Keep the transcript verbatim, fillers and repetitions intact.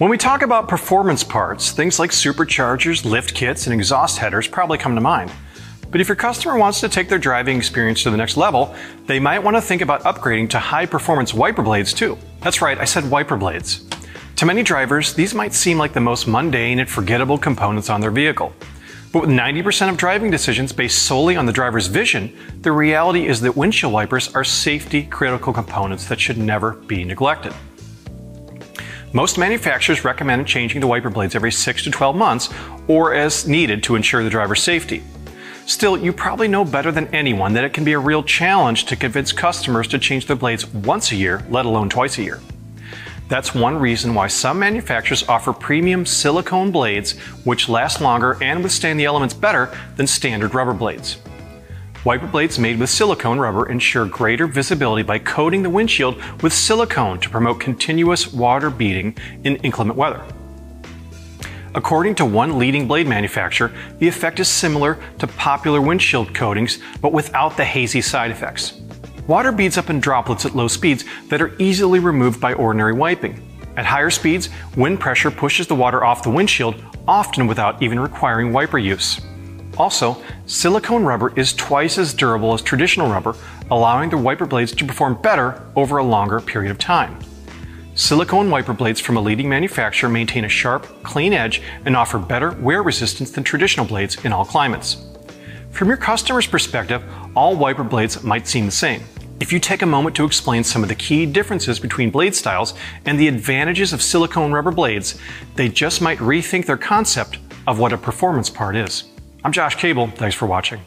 When we talk about performance parts, things like superchargers, lift kits, and exhaust headers probably come to mind. But if your customer wants to take their driving experience to the next level, they might want to think about upgrading to high-performance wiper blades too. That's right, I said wiper blades. To many drivers, these might seem like the most mundane and forgettable components on their vehicle. But with ninety percent of driving decisions based solely on the driver's vision, the reality is that windshield wipers are safety-critical components that should never be neglected. Most manufacturers recommend changing the wiper blades every six to twelve months or as needed to ensure the driver's safety. Still, you probably know better than anyone that it can be a real challenge to convince customers to change their blades once a year, let alone twice a year. That's one reason why some manufacturers offer premium silicone blades which last longer and withstand the elements better than standard rubber blades. Wiper blades made with silicone rubber ensure greater visibility by coating the windshield with silicone to promote continuous water beading in inclement weather. According to one leading blade manufacturer, the effect is similar to popular windshield coatings, but without the hazy side effects. Water beads up in droplets at low speeds that are easily removed by ordinary wiping. At higher speeds, wind pressure pushes the water off the windshield, often without even requiring wiper use. Also, silicone rubber is twice as durable as traditional rubber, allowing the wiper blades to perform better over a longer period of time. Silicone wiper blades from a leading manufacturer maintain a sharp, clean edge and offer better wear resistance than traditional blades in all climates. From your customer's perspective, all wiper blades might seem the same. If you take a moment to explain some of the key differences between blade styles and the advantages of silicone rubber blades, they just might rethink their concept of what a performance part is. I'm Josh Cable, thanks for watching.